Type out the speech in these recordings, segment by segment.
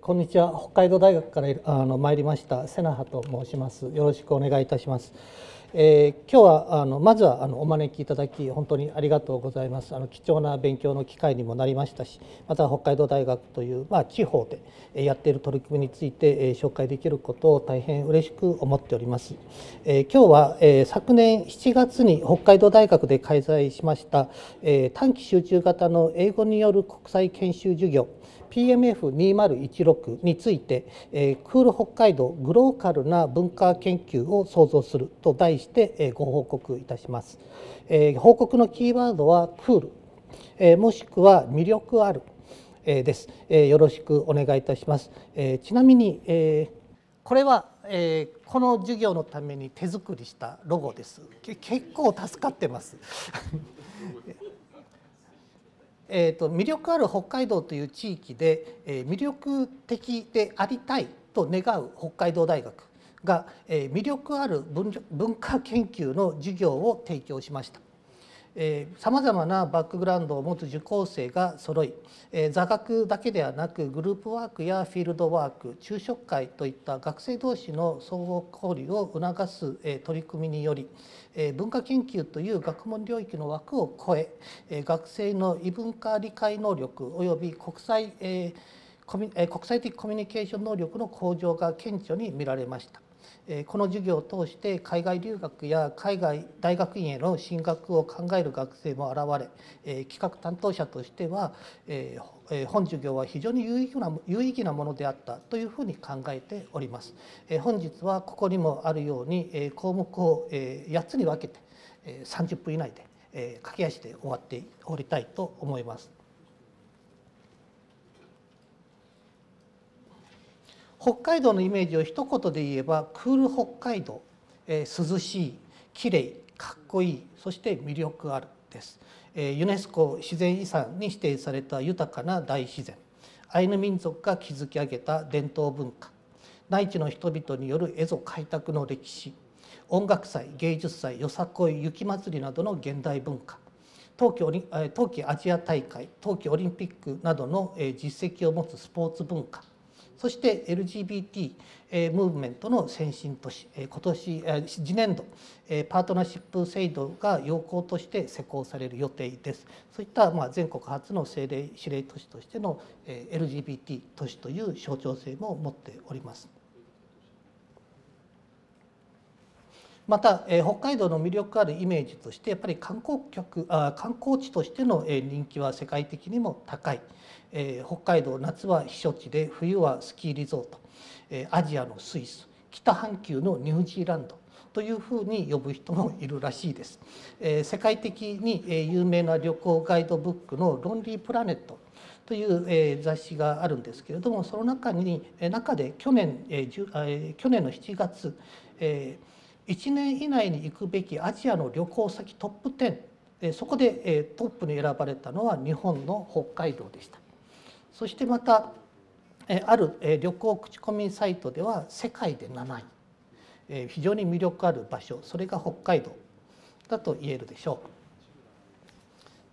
こんにちは。北海道大学から参りました瀬那覇と申します。よろしくお願いいたします。今日はまずはお招きいただき本当にありがとうございます。貴重な勉強の機会にもなりましたし、また北海道大学という地方でやっている取り組みについて紹介できることを大変嬉しく思っております。今日は昨年7月に北海道大学で開催しました短期集中型の英語による国際研修授業PMF2016 についてクール北海道グローカルな文化研究を創造すると題してご報告いたします。報告のキーワードはクールもしくは魅力あるです。よろしくお願いいたします。ちなみにこれはこの授業のために手作りしたロゴです。結構助かってます。魅力ある北海道という地域で魅力的でありたいと願う北海道大学が魅力ある文化研究の授業を提供しました。さまざまなバックグラウンドを持つ受講生が揃い、座学だけではなくグループワークやフィールドワーク、昼食会といった学生同士の相互交流を促す取り組みにより、文化研究という学問領域の枠を超え、学生の異文化理解能力および国際的コミュニケーション能力の向上が顕著に見られました。この授業を通して海外留学や海外大学院への進学を考える学生も現れ、企画担当者としては本授業は非常に有意義なものであったというふうに考えております。本日はここにもあるように項目を8つに分けて30分以内で駆け足で終わっておりたいと思います。北海道のイメージを一言で言えばクール北海道、涼しい、きれい、かっこいい、そして魅力あるです。ユネスコ自然遺産に指定された豊かな大自然、アイヌ民族が築き上げた伝統文化、内地の人々による蝦夷開拓の歴史、音楽祭、芸術祭、よさこい、雪まつりなどの現代文化、冬季アジア大会、冬季オリンピックなどの実績を持つスポーツ文化、そして LGBT ムーブメントの先進都市、次年度パートナーシップ制度が要項として施行される予定です。そういった全国初の指令都市としての LGBT 都市という象徴性も持っております。また北海道の魅力あるイメージとしてやっぱり観光地としての人気は世界的にも高い。北海道夏は避暑地で冬はスキーリゾート、アジアのスイス、北半球のニュージーランドというふうに呼ぶ人もいるらしいです。世界的に有名な旅行ガイドブックの「ロンリープラネット」という雑誌があるんですけれども、その中で去年の7月1年以内に行くべきアジアの旅行先トップ10、そこでトップに選ばれたのは日本の北海道でした。そしてまたある旅行口コミサイトでは世界で7位、非常に魅力ある場所、それが北海道だと言えるでしょう。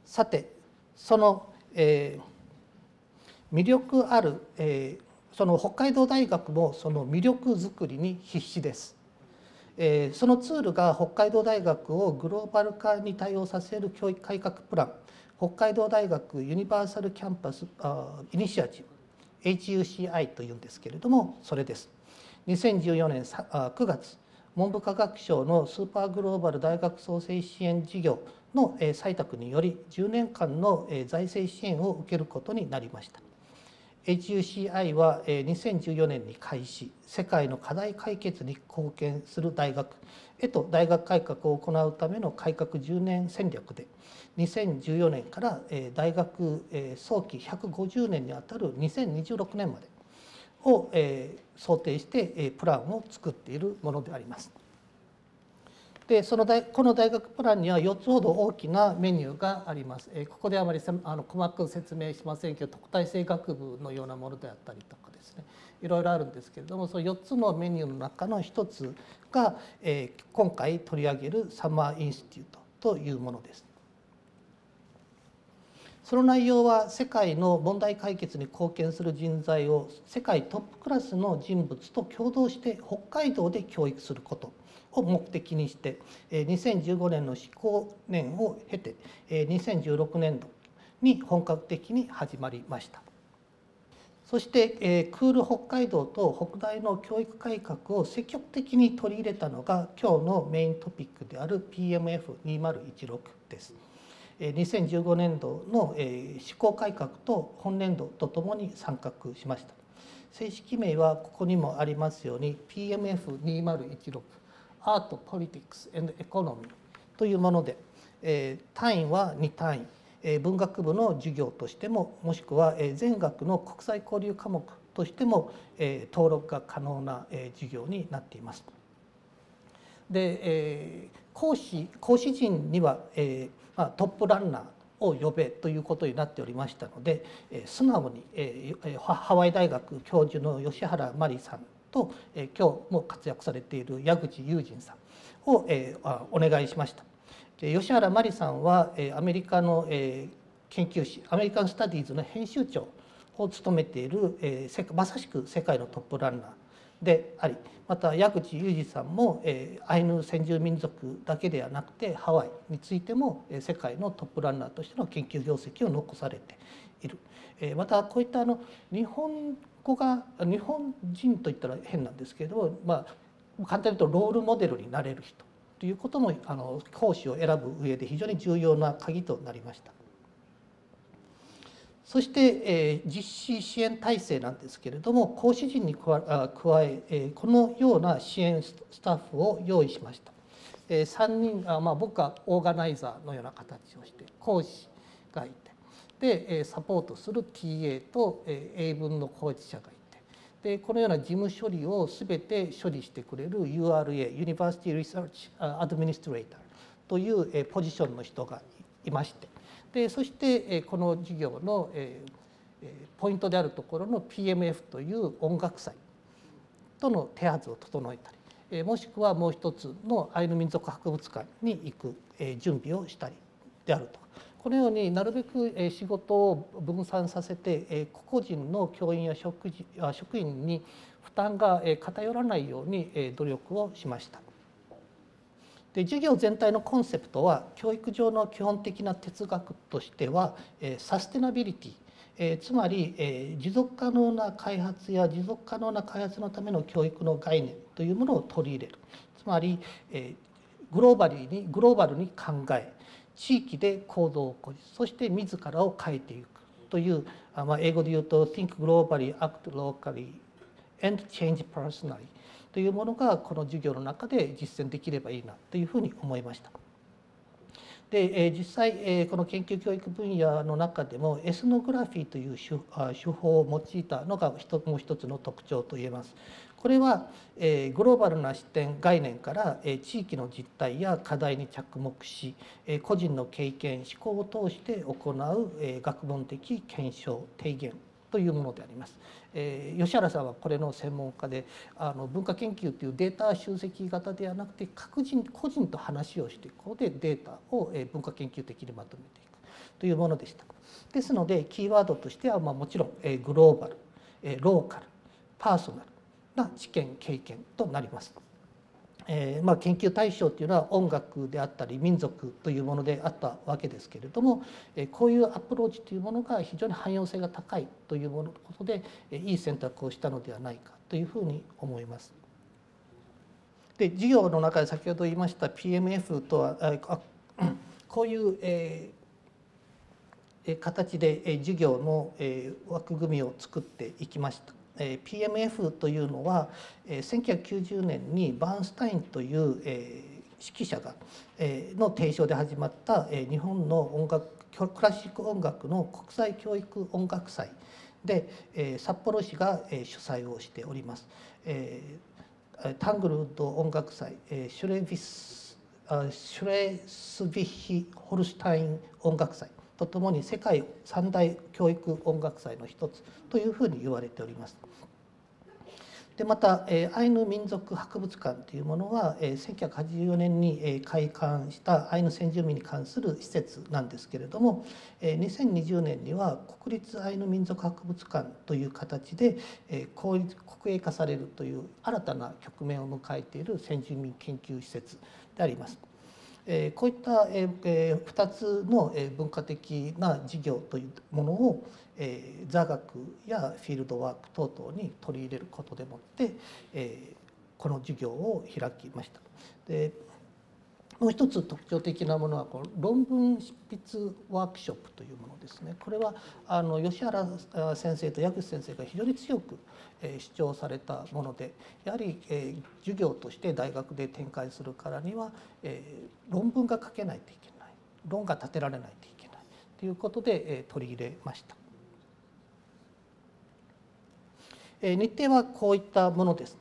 さてその魅力あるその北海道大学もその魅力づくりに必死です。そのツールが北海道大学をグローバル化に対応させる教育改革プラン、北海道大学ユニバーサルキャンパスイニシアチブ HUCI というんですけれども、それです。2014年9月文部科学省のスーパーグローバル大学創生支援事業の採択により10年間の財政支援を受けることになりました。HUCI は2014年に開始、世界の課題解決に貢献する大学へと大学改革を行うための改革10年戦略で、2014年から大学早期150年にあたる2026年までを想定してプランを作っているものであります。でこの大学プランには4つほど大きなメニューがあります。ここであまり細かく説明しませんけど、特待生学部のようなものであったりとかですね、いろいろあるんですけれども、その4つのメニューの中の1つが今回取り上げるサマーインスティテュートというものです。その内容は世界の問題解決に貢献する人材を世界トップクラスの人物と共同して北海道で教育することを目的にして2015年の施行年を経て2016年度に本格的に始まりました。そしてクール北海道と北大の教育改革を積極的に取り入れたのが今日のメイントピックである PMF2016 です。2015年度の施行改革と本年度とともに参画しました。正式名はここにもありますように PMF2016 Art, Politics and Economy というもので、単位は2単位、文学部の授業としても、もしくは全学の国際交流科目としても登録が可能な授業になっています。で、講師陣にはトップランナーを呼べということになっておりましたので、素直にハワイ大学教授の吉原真理さんと今日も活躍されている矢口雄仁さんをお願いしました。吉原真理さんはアメリカの研究誌「アメリカン・スタディーズ」の編集長を務めているまさしく世界のトップランナーであり、また矢口雄二さんもアイヌ先住民族だけではなくてハワイについても世界のトップランナーとしての研究業績を残されている。またこういった日本人といったら変なんですけれども、簡単に言うとロールモデルになれる人ということも講師を選ぶ上で非常に重要な鍵となりました。そして実施支援体制なんですけれども、講師陣に加えこのような支援スタッフを用意しました。3人僕はオーガナイザーのような形をして、講師がいて、でサポートする TA と英文の講師者がいて、でこのような事務処理を全て処理してくれる URA ユニバーシティ・リサーチ・アドミニストレーターというポジションの人がいまして、でそしてこの授業のポイントであるところの PMF という音楽祭との手はずを整えたり、もしくはもう一つのアイヌ民族博物館に行く準備をしたりであると、このようになるべく仕事を分散させて個々人の教員や職員に負担が偏らないように努力をしました。で授業全体のコンセプトは、教育上の基本的な哲学としてはサステナビリティ、つまり持続可能な開発のための教育の概念というものを取り入れる、つまりグローバルに考え、地域で行動を起こし、そして自らを変えていくという、英語で言うと Think globally, act locally and change personallyというものがこの授業の中で実践できればいいなというふうに思いました。で実際この研究教育分野の中でもエスノグラフィーという手法を用いたのがもう一つの特徴といえます。これはグローバルな視点概念から地域の実態や課題に着目し、個人の経験思考を通して行う学問的検証提言というものであります。吉原さんはこれの専門家で、文化研究というデータ集積型ではなくて個人と話をして、ここでデータを文化研究的にまとめていくというものでした。ですのでキーワードとしてはもちろんグローバル、ローカル、パーソナルな知見経験となります。研究対象というのは音楽であったり民族というものであったわけですけれども、こういうアプローチというものが非常に汎用性が高いということでいい選択をしたのではないかというふうに思います。で授業の中で先ほど言いました PMF とはこういう形で授業の枠組みを作っていきました。PMF というのは1990年にバーンスタインという指揮者の提唱で始まった日本のクラシック音楽の国際教育音楽祭で札幌市が主催をしております。タングルウッド音楽祭、シュレスヴィヒホルスタイン音楽祭とともに世界三大教育音楽祭の一つというふうに言われております。でまたアイヌ民族博物館というものは1984年に開館したアイヌ先住民に関する施設なんですけれども、2020年には国立アイヌ民族博物館という形で国営化されるという新たな局面を迎えている先住民研究施設であります。こういった2つの文化的な事業というものを座学やフィールドワーク等々に取り入れることでもってこの授業を開きました。でもう一つ特徴的なものはこの論文執筆ワークショップというものですね。これは吉原先生と矢口先生が非常に強く主張されたもので、やはり授業として大学で展開するからには論文が書けないといけない、論が立てられないといけないということで取り入れました。日程はこういったものです。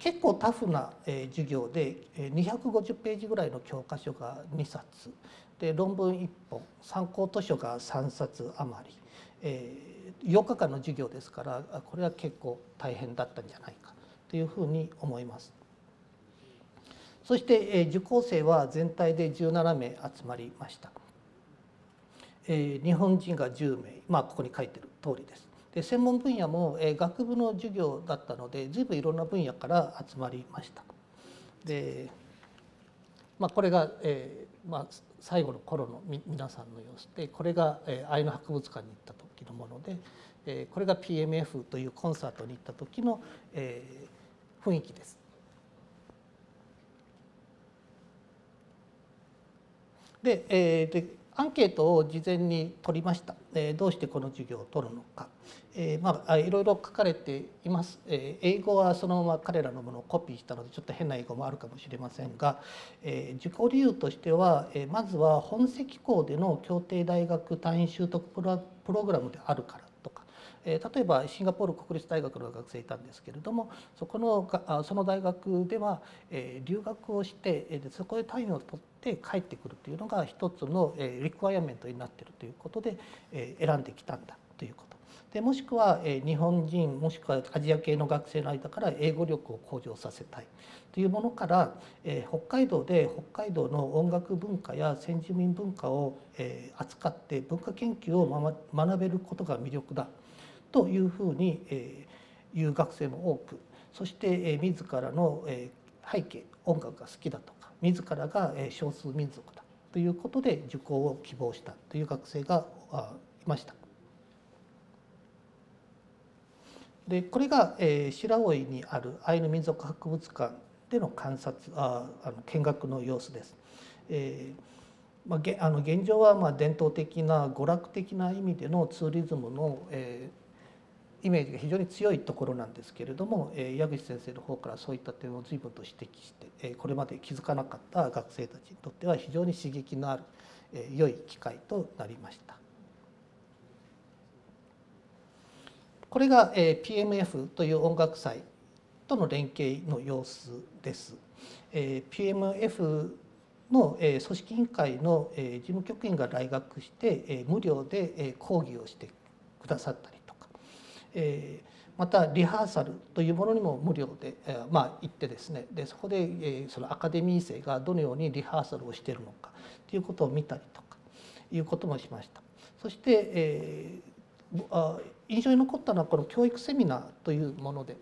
結構タフな授業で250ページぐらいの教科書が2冊で論文1本参考図書が3冊余り、8日間の授業ですからこれは結構大変だったんじゃないかというふうに思います。そして受講生は全体で17名集まりました。日本人が10名、ここに書いてる通りです。で専門分野も学部の授業だったので随分いろんな分野から集まりました。で、これが、最後の頃の皆さんの様子で、これがアイヌ博物館に行った時のもので、これが PMF というコンサートに行った時の、雰囲気です。で、アンケートを事前に取りました。どうしてこの授業を取るのか、いろいろ書かれています。英語はそのまま彼らのものをコピーしたのでちょっと変な英語もあるかもしれませんが、受講理由としてはまずは本籍校での協定大学単位習得プログラムであるからとか、例えばシンガポール国立大学の学生いたんですけれども、その大学では留学をしてそこで単位を取ってで帰ってくるというのが一つのリクワイアメントになっているということで選んできたんだということで、もしくは日本人もしくはアジア系の学生の間から英語力を向上させたいというものから、北海道の音楽文化や先住民文化を扱って文化研究を学べることが魅力だというふうに言う学生も多く、そして自らの背景音楽が好きだとか自らが少数民族だということで受講を希望したという学生がいました。でこれが白老にあるアイヌ民族博物館での見学の様子です。現状は伝統的な娯楽的な意味でのツーリズムのイメージが非常に強いところなんですけれども、矢口先生の方からそういった点を随分と指摘して、これまで気づかなかった学生たちにとっては非常に刺激のある良い機会となりました。これが PMF という音楽祭との連携の様子です。PMFの組織委員会の事務局員が来学して無料で講義をしてくださったり、またリハーサルというものにも無料で、行ってですね、でそこで、そのアカデミー生がどのようにリハーサルをしているのかということを見たりとかいうこともしました。そして、印象に残ったのはこの教育セミナーというもので、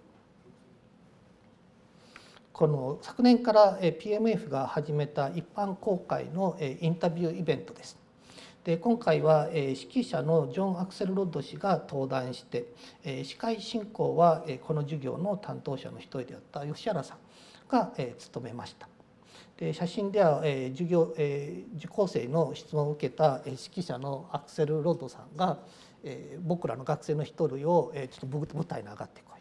この昨年から PMF が始めた一般公開のインタビューイベントです。で今回は指揮者のジョン・アクセル・ロッド氏が登壇して、司会進行はこの授業の担当者の一人であった吉原さんが務めました。で写真では受講生の質問を受けた指揮者のアクセル・ロッドさんが僕らの学生の一人をちょっと舞台に上がってこい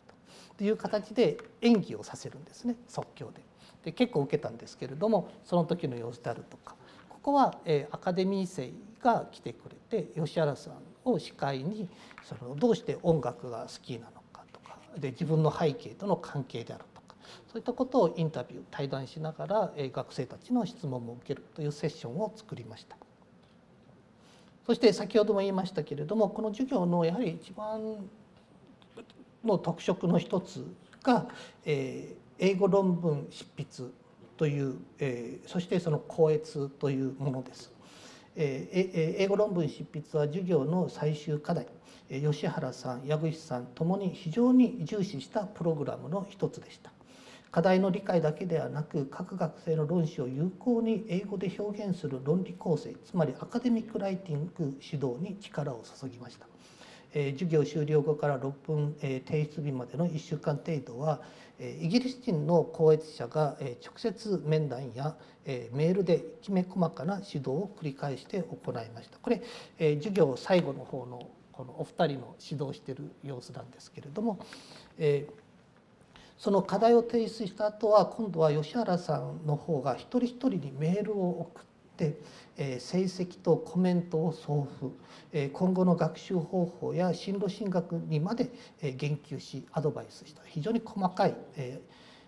という形で演技をさせるんですね、即興で。で結構受けたんですけれども、その時の様子であるとか、ここはアカデミー生が来てくれて吉原さんを司会にどうして音楽が好きなのかとかで自分の背景との関係であるとか、そういったことをインタビュー対談しながら学生たちの質問も受けるというセッションを作りました。そして先ほども言いましたけれども、この授業のやはり一番の特色の一つが、英語論文執筆という、そしてその校閲というものです。英語論文執筆は授業の最終課題、吉原さん、矢口さんともに非常に重視したプログラムの一つでした。課題の理解だけではなく、各学生の論旨を有効に英語で表現する論理構成、つまりアカデミックライティング指導に力を注ぎました。授業終了後から6分提出日までの1週間程度は、イギリス人の校閲者が直接面談やメールできめ細かな指導を繰り返して行いました。これ、授業最後の方のこのお二人の指導している様子なんですけれども、その課題を提出した後は、今度は吉原さんの方が一人一人にメールを送って、成績とコメントを送付、今後の学習方法や進路進学にまで言及しアドバイスした、非常に細かい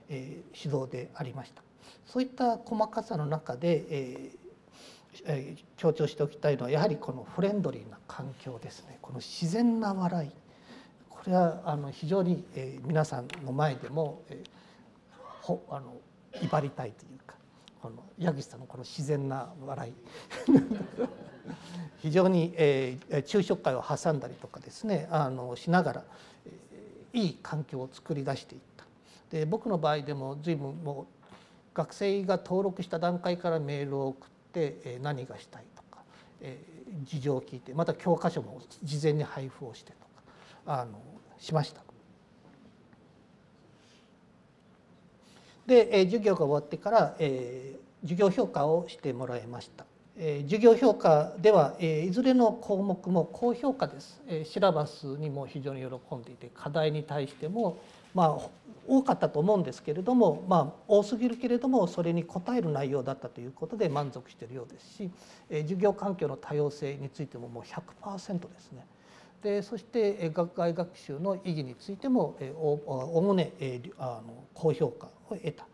指導でありました。そういった細かさの中で強調しておきたいのは、やはりこのフレンドリーな環境ですね。この自然な笑い、これは非常に皆さんの前でも威張りたいというか、この矢口さんのこの自然な笑い非常に昼食会を挟んだりとかですね、しながらいい環境を作り出していった。で、僕の場合でも随分もう学生が登録した段階からメールを送って何がしたいとか事情を聞いて、また教科書も事前に配布をしてと。しました。で、授業が終わってから、授業評価をしてもらいました。授業評価では、いずれの項目も高評価です。シラバスにも非常に喜んでいて、課題に対してもまあ多かったと思うんですけれども、まあ多すぎるけれどもそれに応える内容だったということで満足しているようですし、授業環境の多様性についてももう 100% ですね。で、そして学外学習の意義についてもおおむね高評価を得た。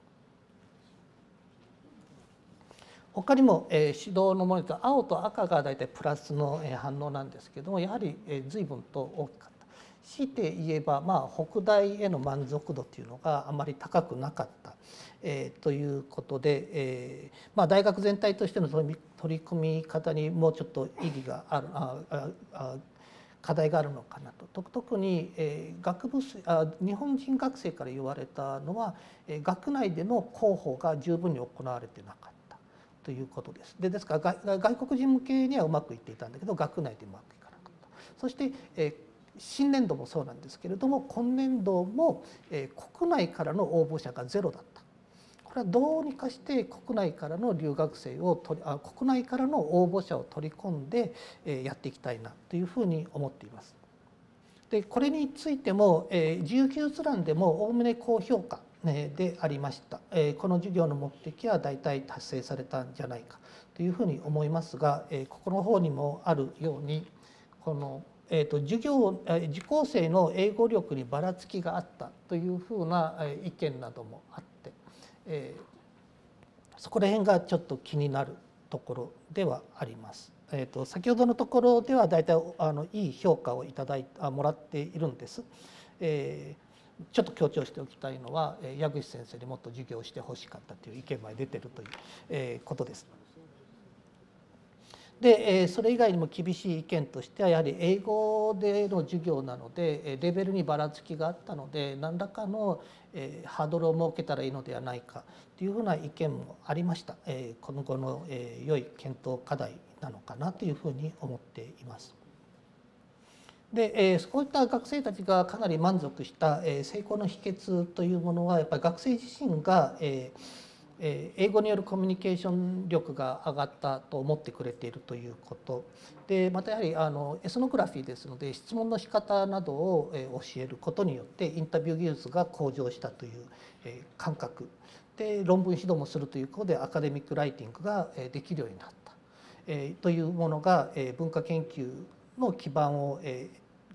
他にも指導のものと、青と赤が大体プラスの反応なんですけども、やはり随分と大きかった。強いて言えば、まあ北大への満足度というのがあまり高くなかったということで、まあ大学全体としての取り組み方にもうちょっと意義がある。課題があるのかなと。特に日本人学生から言われたのは、学内での広報が十分に行われてなかったということです。ですから外国人向けにはうまくいっていたんだけど、学内でうまくいかなかった。そして新年度もそうなんですけれども、今年度も国内からの応募者がゼロだった。これはどうにかして国内からの留学生を国内からの応募者を取り込んでやっていきたいなというふうに思っています。で、これについても自由記述欄でもおおむね高評価でありました。この授業の目的は大体達成されたんじゃないかというふうに思いますが、ここの方にもあるように、この受講生の英語力にばらつきがあったというふうな意見などもあって。そこら辺がちょっと気になるところではあります。先ほどのところではだいたいいい評価をもらっているんです。ちょっと強調しておきたいのは、矢口先生にもっと授業をしてほしかったという意見まで出ているという、ことです。で、それ以外にも厳しい意見としては、やはり英語での授業なのでレベルにばらつきがあったので、何らかのハードルを設けたらいいのではないかというふうな意見もありました。今後の良い検討課題なのかなというふうに思っています。で、そういった学生たちがかなり満足した成功の秘訣というものは、やっぱり学生自身が英語によるコミュニケーション力が上がったと思ってくれているということで、またやはりエスノグラフィーですので、質問の仕方などを教えることによってインタビュー技術が向上したという感覚で、論文指導もするということでアカデミックライティングができるようになったというものが、文化研究の基盤を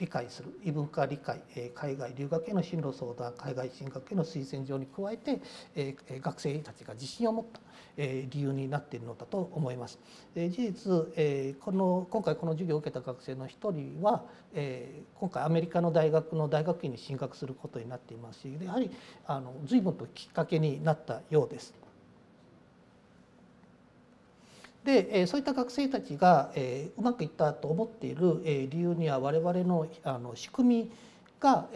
理解する異文化理解、海外留学への進路相談、海外進学への推薦状に加えて、学生たちが自信を持った理由になっているのだと思います。事実、今回この授業を受けた学生の一人は今回アメリカの大学の大学院に進学することになっていますし、やはり随分ときっかけになったようです。で、そういった学生たちがうまくいったと思っている理由には、我々の仕組みが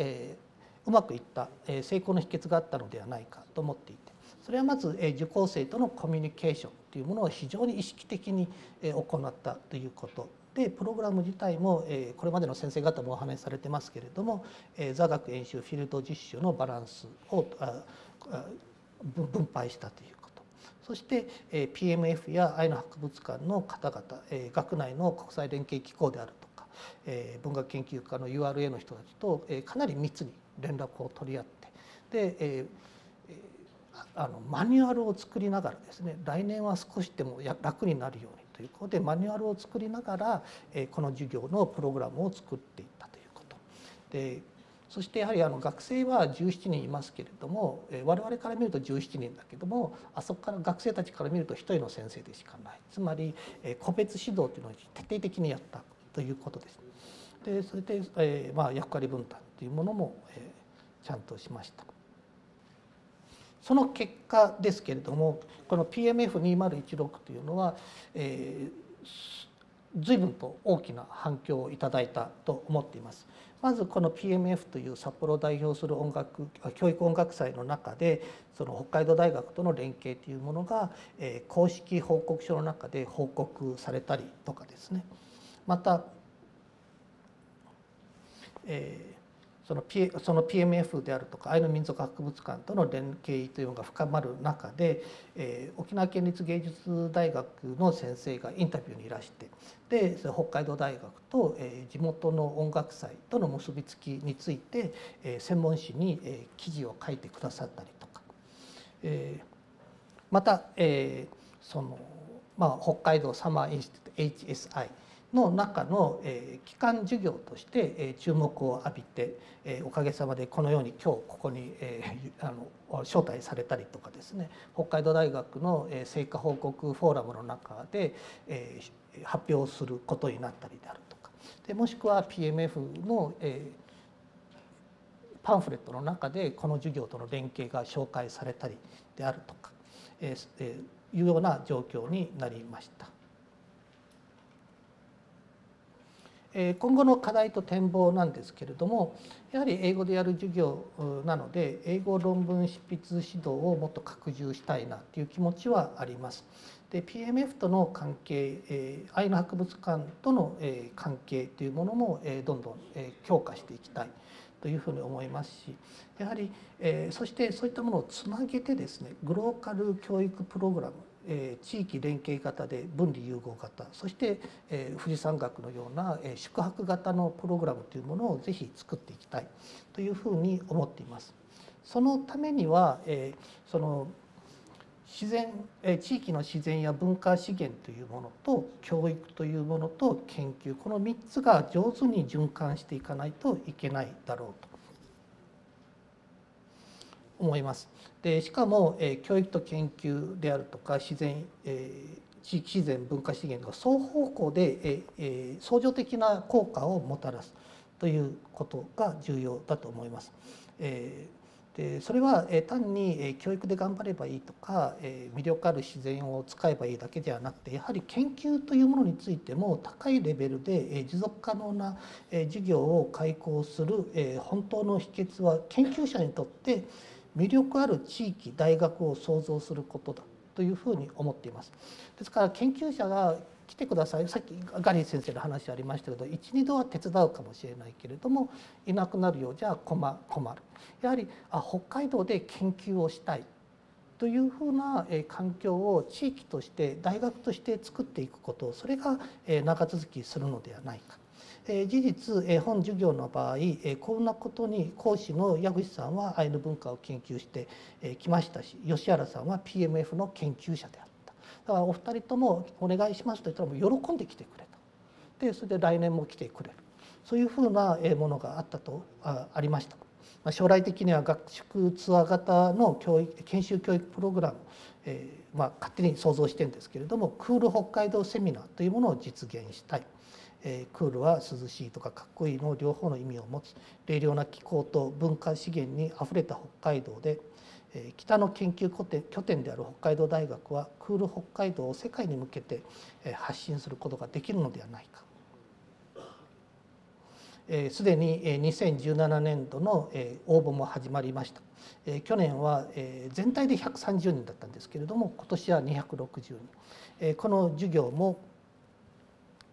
うまくいった成功の秘訣があったのではないかと思っていて、それはまず受講生とのコミュニケーションというものを非常に意識的に行ったということで、プログラム自体もこれまでの先生方もお話しされてますけれども、座学演習フィールド実習のバランスを分配したということ、そして PMF や愛の博物館の方々、学内の国際連携機構であるとか文学研究家の URA の人たちとかなり密に連絡を取り合って、でマニュアルを作りながらですね、来年は少しでも楽になるようにということでマニュアルを作りながらこの授業のプログラムを作っていったということで、そしてやはり学生は17人いますけれども、我々から見ると17人だけども、あそこから学生たちから見ると1人の先生でしかない、つまり個別指導というのを徹底的にやったということです。でそれで役割分担というものもちゃんとしました。その結果ですけれども、この PMF2016 というのは、随分と大きな反響をいただいたと思っています。まずこの PMF という札幌を代表する教育音楽祭の中で、その北海道大学との連携というものが、公式報告書の中で報告されたりとかですね。また、その PMF であるとか愛の民族博物館との連携というのが深まる中で、沖縄県立芸術大学の先生がインタビューにいらして、で北海道大学と地元の音楽祭との結びつきについて専門誌に記事を書いてくださったりとか、また北海道サマーインスティテュート HSIの中の基幹授業として注目を浴びて、おかげさまでこのように今日ここに招待されたりとかですね、北海道大学の成果報告フォーラムの中で発表することになったりであるとか、でもしくは PMF のパンフレットの中でこの授業との連携が紹介されたりであるとかいうような状況になりました。今後の課題と展望なんですけれども、やはり英語でやる授業なので英語論文執筆指導をもっと拡充したいなという気持ちはあります。で PMF との関係、愛の博物館との関係というものもどんどん強化していきたいというふうに思いますし、やはりそしてそういったものをつなげてですね、グローカル教育プログラム、地域連携型で分離融合型、そして富士山学のような宿泊型のプログラムというものをぜひ作っていきたいというふうに思っています。そのためには地域の自然や文化資源というものと教育というものと研究、この3つが上手に循環していかないといけないだろうと思います。でしかも教育と研究であるとか地域自然文化資源が双方向で相乗的な効果をもたらすということが重要だと思います。でそれは単に教育で頑張ればいいとか魅力ある自然を使えばいいだけではなくて、やはり研究というものについても高いレベルで持続可能な事業を開講する本当の秘訣は、研究者にとって魅力ある地域大学を創造することだというふうに思っています。ですから研究者が来てください、さっきガリー先生の話ありましたけど、12度は手伝うかもしれないけれどもいなくなるようじゃ困る、やはり北海道で研究をしたいというふうな環境を地域として大学として作っていくこと、それが長続きするのではないか。事実、本授業の場合こんなことに講師の矢口さんはアイヌ文化を研究してきましたし、吉原さんは PMF の研究者である。だからお二人ともお願いしますと言ったらもう喜んで来てくれた。でそれで来年も来てくれる。そういうふうなものがあったとありました。将来的には学習ツアー型の教育研修教育プログラム、勝手に想像してるんですけれども、クール北海道セミナーというものを実現したい。クールは涼しいとかかっこいいの両方の意味を持つ冷涼な気候と文化資源にあふれた北海道で、北の研究拠点である北海道大学はクール北海道を世界に向けて発信することができるのではないか。すでに2017年度の応募も始まりました。去年は全体で130人だったんですけれども、今年は260人。この授業も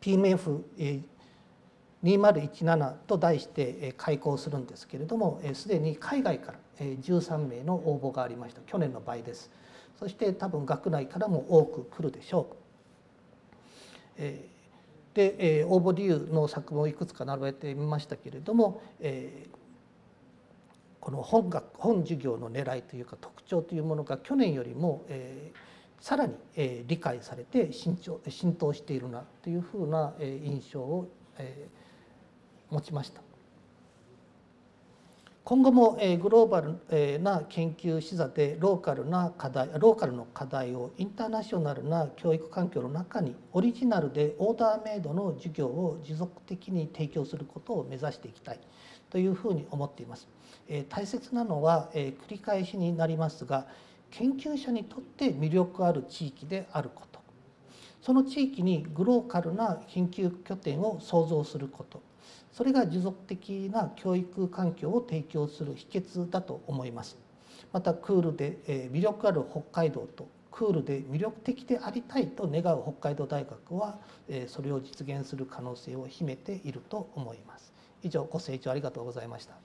PMF2017 と題して開講するんですけれども、すでに海外から13名の応募がありました。去年の倍です。そして多分学内からも多く来るでしょう。で応募理由の作文をいくつか並べてみましたけれども、この本授業の狙いというか特徴というものが去年よりもさらに理解されて浸透しているなというふうな印象を持ちました。今後もグローバルな研究視座でローカルの課題をインターナショナルな教育環境の中にオリジナルでオーダーメイドの授業を持続的に提供することを目指していきたいというふうに思っています。大切なのは繰り返しになりますが、研究者にとって魅力ある地域であること。その地域にグローカルな研究拠点を創造すること。それが持続的な教育環境を提供する秘訣だと思います。またクールで魅力ある北海道とクールで魅力的でありたいと願う北海道大学はそれを実現する可能性を秘めていると思います。以上、ご清聴ありがとうございました。